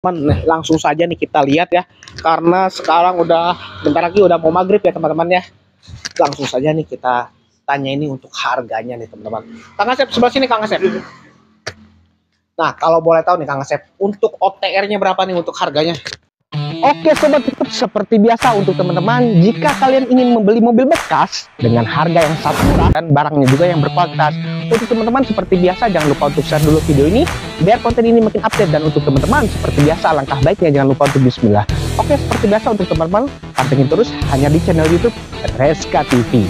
Teman-teman, langsung saja nih kita lihat ya, karena sekarang udah bentar lagi udah mau maghrib ya teman-teman ya. Langsung saja nih kita tanya ini untuk harganya nih teman-teman. Kang Asep sebelah sini Kang Asep. Nah kalau boleh tahu nih Kang Asep, untuk OTR-nya berapa nih untuk harganya? Oke sobat YouTube, seperti biasa untuk teman-teman, jika kalian ingin membeli mobil bekas dengan harga yang sangat murah dan barangnya juga yang berkualitas, untuk teman-teman seperti biasa jangan lupa untuk share dulu video ini biar konten ini makin update. Dan untuk teman-teman seperti biasa langkah baiknya jangan lupa untuk bismillah. Oke seperti biasa untuk teman-teman, pantengin terus hanya di channel YouTube REZQA TV.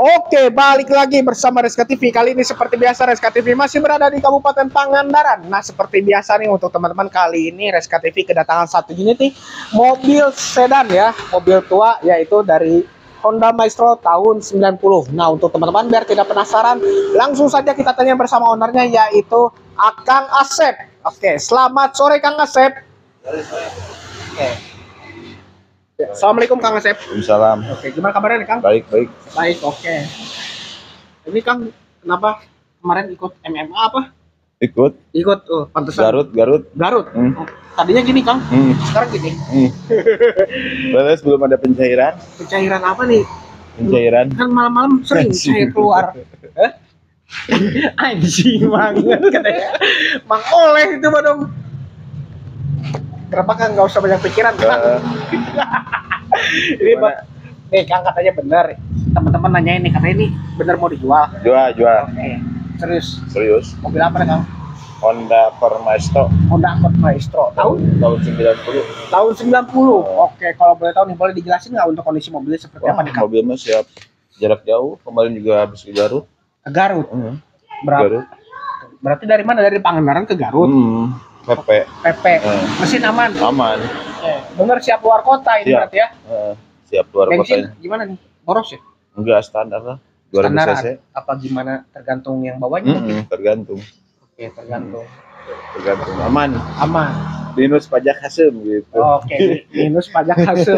Oke, balik lagi bersama REZQA TV. Kali ini seperti biasa REZQA TV masih berada di Kabupaten Pangandaran. Nah, seperti biasa nih untuk teman-teman, kali ini REZQA TV kedatangan satu unit nih mobil sedan ya, mobil tua yaitu dari Honda Maestro tahun 90. Nah, untuk teman-teman biar tidak penasaran, langsung saja kita tanya bersama ownernya yaitu Akang Asep. Oke, selamat sore Kang Asep. Oke. Assalamualaikum Kang Asep. Waalaikumsalam. Oke, gimana kabarnya nih Kang? Baik, baik. Baik, oke. Ini Kang, kenapa kemarin ikut MMA apa? Ikut. Ikut, pantesan. Garut. Tadinya gini Kang, sekarang gini. Balas belum ada pencairan. Pencairan apa nih? Pencairan. Kan malam-malam sering saya keluar. Anjing banget katanya. Mang Oleh itu dong. Kenapa Kang nggak usah banyak pikiran Kang? Ini Pak, nih Kang katanya bener. Teman-teman nanyain nih, katanya ini bener mau dijual. Jual. Okay. Serius. Mobil apa nih Kang? Honda Maestro. Tahun 90. Tahun 90. Oke, kalau boleh tahu nih, boleh dijelasin nggak untuk kondisi mobilnya seperti apa nih Kang? Mobilnya siap jarak jauh. Kemarin juga habis ke Garut. Berapa? Garut. Berarti dari mana? Dari Pangandaran ke Garut. PP. Mesin aman. Bener siap luar kota ini berarti ya? Siap luar kota. Bensin gimana nih? Boros ya? Enggak, standar lah. 2000 cc. Apa gimana, tergantung yang bawahnya? Tergantung. Oke, tergantung. Tergantung. Aman. Minus pajak hasil gitu. Oke, minus pajak hasil.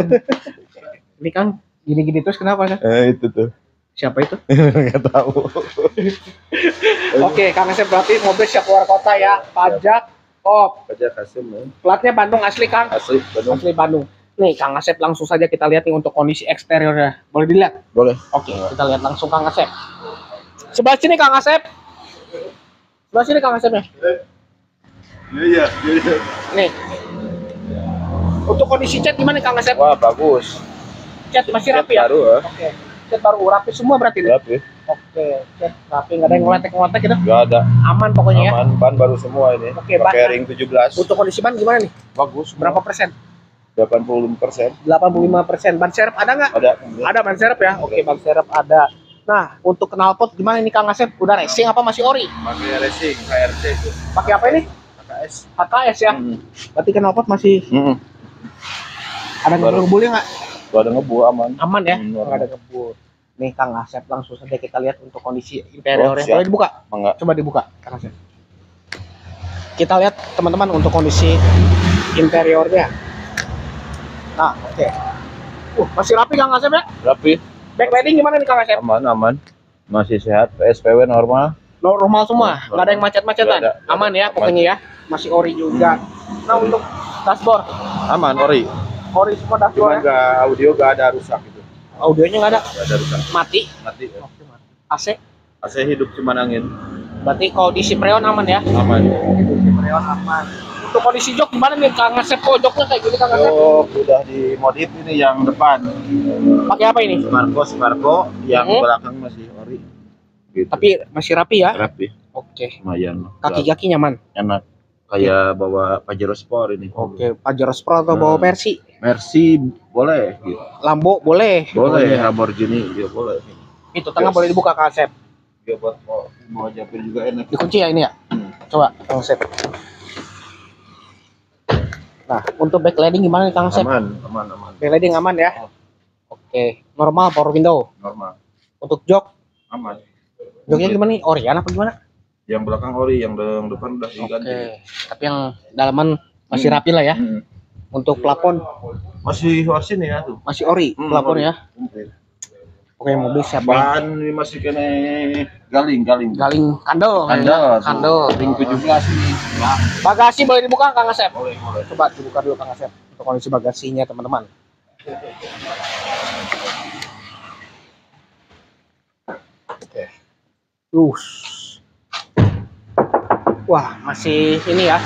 Ini Kang gini-gini terus kenapa kan? Itu tuh. Siapa itu? Enggak tahu. Oke, Kang Asep berarti mobil siap luar kota ya, pajak. Pajak hasil. Platnya Bandung asli Kang. Asli Bandung. Nih Kang Asep, langsung saja kita lihat nih untuk kondisi eksteriornya. Boleh dilihat? Boleh. Oke, kita lihat langsung Kang Asep. Sebelah sini Kang Asep. Iya. Nih. Untuk kondisi cat gimana Kang Asep? Wah, bagus. Cat masih rapi ya? Oke. Cat baru, rapi semua berarti nih? Rapi. Oke, tapi nggak ada yang ngotek-ngotek gitu? Nggak ada. Aman pokoknya ya? Aman, ban baru semua ini. Oke, pakai ring 17. Untuk kondisi ban gimana nih? Bagus. Berapa persen? 85%. 85%. Ban serep ada nggak? Ada ban serep ya? Oke, ban serep ada. Nah, untuk knalpot gimana ini Kang Asep? Udah racing apa masih ori? Masih racing, HRC itu. Pakai apa ini? HKS ya? Berarti knalpot masih? Ada ngebul-ngebulnya nggak? Nggak ada ngebul, aman. Aman ya? Nggak ada ngebul. Nih Kang Asep, langsung saja kita lihat untuk kondisi interiornya. Boleh dibuka? Enggak. Coba dibuka Kang Asep. Kita lihat teman-teman untuk kondisi interiornya. Nah, oke. Masih rapi Kang Asep ya? Rapi. Backlighting gimana nih Kang Asep? Aman. Masih sehat, SPW normal. Normal semua, nggak ada yang macet-macetan. Aman ya pokoknya ya. Masih ori juga. Nah, untuk dashboard aman, ori. Ori semua dashboard. Cuma nggak audio, nggak ada rusak gitu. Audionya nggak ada? Nggak ada rusak. Mati ya. AC hidup cuma angin. Berarti kondisi preon aman ya? Aman. Preon aman. Untuk kondisi jok gimana nih Kang Asep? Joknya kayak gini Kang Asep? Udah dimodif ini yang depan. Pakai apa ini? Sparco. Yang belakang masih ori. Gitu. Tapi masih rapi ya? Rapi. Oke. Lumayan. Kaki-kaki nyaman? Enak. Kayak bawa Pajero Sport ini. Oke, Pajero Sport atau bawa Mercy boleh gitu. Lambo boleh. Lamborghini juga boleh. Itu tengah boleh dibuka Kang Asep. Dia buat mau japin juga enak. Dikunci ya ini ya? Coba Kang Asep. Nah, untuk backlighting gimana nih Kang Asep? Aman. Backlighting aman ya? Oke, normal power window. Normal. Untuk jok aman. Joknya gimana nih? Orian apa gimana? Yang belakang ori, yang depan udah diganti. Tapi yang dalaman masih rapi lah ya. Untuk plafon masih ori plafonnya. Oke, mobil siap ban ini masih kena galing kandel ring 17 nih. Bagasi boleh dibuka Kang Asep? Boleh. Coba dibuka dulu Kang Asep untuk kondisi bagasinya teman-teman. Oke. Wah, masih ini ya.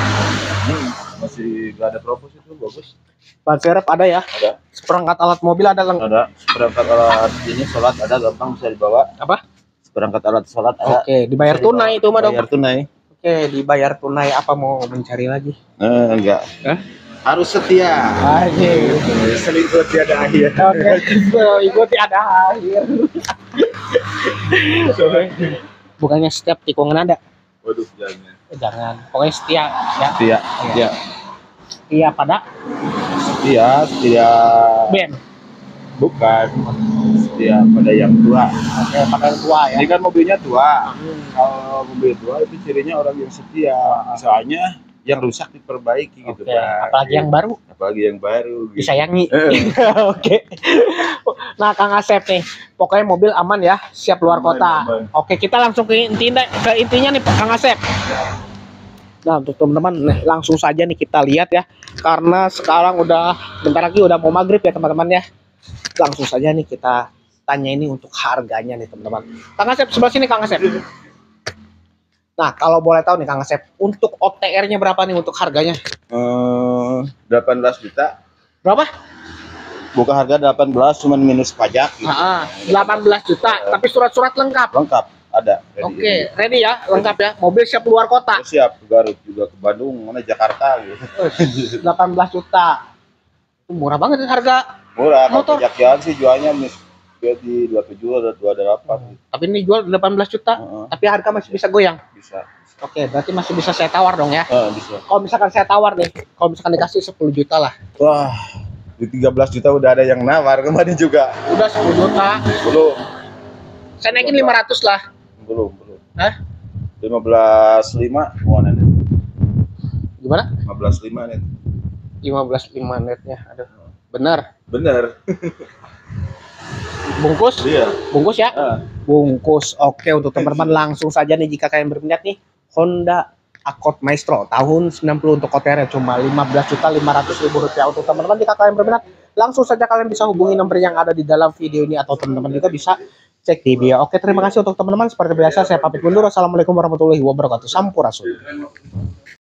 Masih gak ada propos itu, bagus. Ban serep ada ya? Ada. Seperangkat alat mobil ada lengkap? Ada. Seperangkat alat ini sholat ada, gampang bisa dibawa. Apa? Seperangkat alat sholat ada. Oke, dibayar tunai itu mah dong. Dibayar tunai. Oke, dibayar tunai, apa mau mencari lagi? Enggak. Hah? Harus setia. Aji. Selingkuh tiada akhir. Oke, selingkuh tiada akhir. Bukannya setiap tikungan ada? Waduh, jangan. Pokoknya setia ya. Setia. Setia pada? Setia. Ben. Bukan. Setia pada yang tua. Oke, pada yang tua ya. Ini kan mobilnya tua. Kalau mobil tua itu cirinya orang yang setia. Misalnya yang rusak diperbaiki gitu kan. Apalagi yang baru. Gitu. Disayangi. Oke. Nah, Kang Asep nih, pokoknya mobil aman ya, siap luar kota. Oke, kita langsung ke intinya nih Kang Asep. Nah, untuk teman-teman nih, langsung saja nih kita lihat ya. Karena sekarang bentar lagi udah mau maghrib ya teman-teman ya. Langsung saja nih kita tanya ini untuk harganya nih teman-teman. Kang Asep sebelah sini Kang Asep. Nah, kalau boleh tahu nih Kang Asep, untuk OTR-nya berapa nih untuk harganya? 18 juta. Berapa? Buka harga 18 cuman minus pajak. Gitu. 18 juta, tapi surat-surat lengkap. Lengkap, ada. Oke, ready ya, lengkap ya. Mobil siap luar kota. Siap, Garut juga ke Bandung, mana Jakarta gitu. 18 juta. Murah banget nih harga. Murah, kalau pajaknya sih jualnya di 27 atau 28. Tapi ini jual 18 juta, tapi harga masih bisa goyang. Bisa. Oke, berarti masih bisa saya tawar dong ya. Bisa. Kalau misalkan saya tawar nih, kalau misalkan dikasih 10 juta lah. Wah, di 13 juta udah ada yang nawar kemarin juga. Udah 10 juta. Belum. Saya naikin 500 lah. Belum. Hah? 15.5 mau net. Gimana? 15.5 net. 15.5 netnya. Aduh. Benar. Bungkus? Iya. Bungkus ya? Bungkus. Oke, untuk teman-teman langsung saja nih jika kalian berminat nih Honda Accord Maestro tahun 90 untuk OTR cuma Rp15.500.000 untuk teman-teman. Jika kalian berminat, langsung saja kalian bisa hubungi nomor yang ada di dalam video ini atau teman-teman juga bisa cek di bio. Oke, terima kasih untuk teman-teman. Seperti biasa saya pamit mundur. Assalamualaikum warahmatullahi wabarakatuh. Sampurasun.